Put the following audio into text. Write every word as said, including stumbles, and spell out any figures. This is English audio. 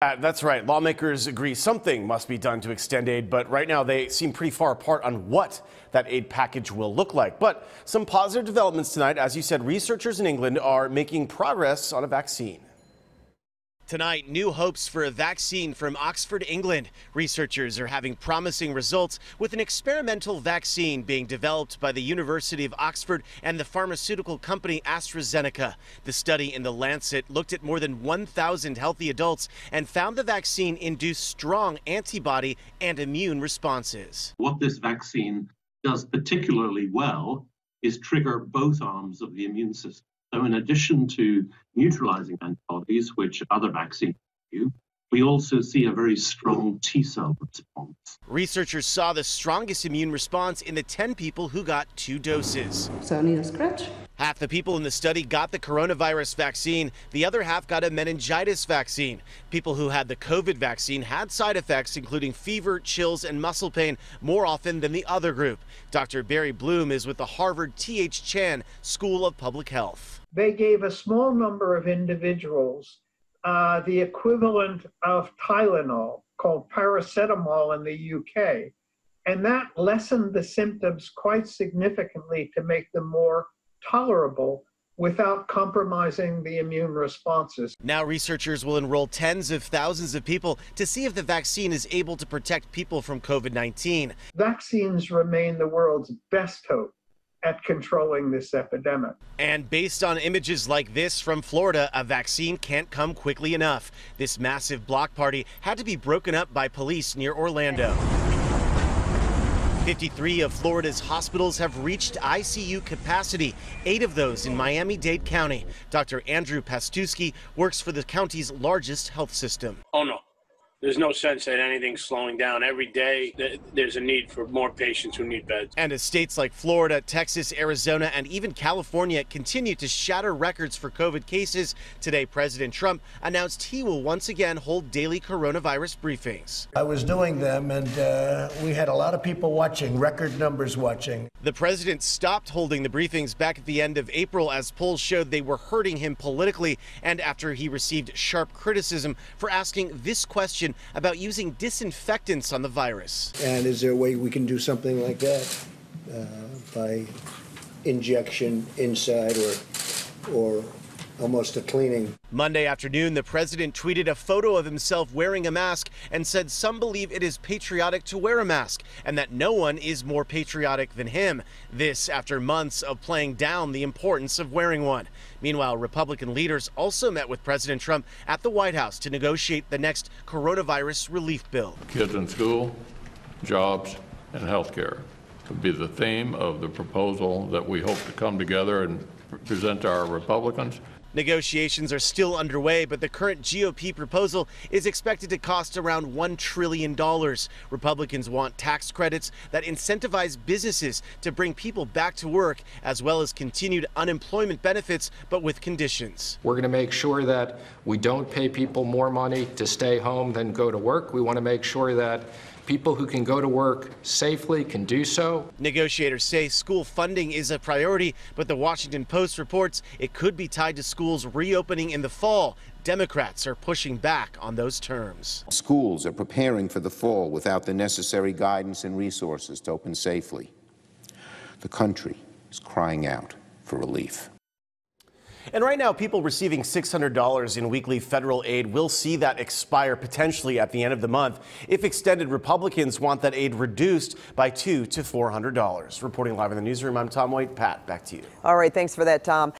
Uh, that's right. Lawmakers agree something must be done to extend aid, but right now they seem pretty far apart on what that aid package will look like. But some positive developments tonight. As you said, researchers in England are making progress on a vaccine. Tonight, new hopes for a vaccine from Oxford, England. Researchers are having promising results with an experimental vaccine being developed by the University of Oxford and the pharmaceutical company AstraZeneca. The study in The Lancet looked at more than one thousand healthy adults and found the vaccine induced strong antibody and immune responses. What this vaccine does particularly well is trigger both arms of the immune system. So in addition to neutralizing antibodies, which other vaccines do, we also see a very strong T-cell response. Researchers saw the strongest immune response in the ten people who got two doses. So I need a scratch. Half the people in the study got the coronavirus vaccine. The other half got a meningitis vaccine. People who had the COVID vaccine had side effects, including fever, chills, and muscle pain more often than the other group. Doctor Barry Bloom is with the Harvard T H Chan School of Public Health. They gave a small number of individuals Uh, the equivalent of Tylenol, called paracetamol in the U K, and that lessened the symptoms quite significantly to make them more tolerable without compromising the immune responses. Now researchers will enroll tens of thousands of people to see if the vaccine is able to protect people from COVID nineteen. Vaccines remain the world's best hope at controlling this epidemic. And based on images like this from Florida, a vaccine can't come quickly enough. This massive block party had to be broken up by police near Orlando. fifty-three of Florida's hospitals have reached I C U capacity, eight of those in Miami-Dade County. Doctor Andrew Pastuski works for the county's largest health system. Oh no. There's no sense that anything's slowing down. Every day, there's a need for more patients who need beds. And as states like Florida, Texas, Arizona, and even California continue to shatter records for COVID cases, today President Trump announced he will once again hold daily coronavirus briefings. I was doing them, and uh, we had a lot of people watching, record numbers watching. The president stopped holding the briefings back at the end of April as polls showed they were hurting him politically, and after he received sharp criticism for asking this question about using disinfectants on the virus. And is there a way we can do something like that uh, by injection inside or, or almost a cleaning? Monday afternoon, the president tweeted a photo of himself wearing a mask and said some believe it is patriotic to wear a mask and that no one is more patriotic than him. This after months of playing down the importance of wearing one. Meanwhile, Republican leaders also met with President Trump at the White House to negotiate the next coronavirus relief bill. Kids in school, jobs, and health care would be the theme of the proposal that we hope to come together and present to our Republicans. Negotiations are still underway, but the current G O P proposal is expected to cost around one trillion dollars. Republicans want tax credits that incentivize businesses to bring people back to work, as well as continued unemployment benefits, but with conditions. We're going to make sure that we don't pay people more money to stay home than go to work. We want to make sure that people who can go to work safely can do so. Negotiators say school funding is a priority, but the Washington Post reports it could be tied to schools reopening in the fall. Democrats are pushing back on those terms. Schools are preparing for the fall without the necessary guidance and resources to open safely. The country is crying out for relief. And right now, people receiving six hundred dollars in weekly federal aid will see that expire potentially at the end of the month. If extended, Republicans want that aid reduced by two hundred to four hundred dollars. Reporting live in the newsroom, I'm Tom White. Pat, back to you. All right, thanks for that, Tom.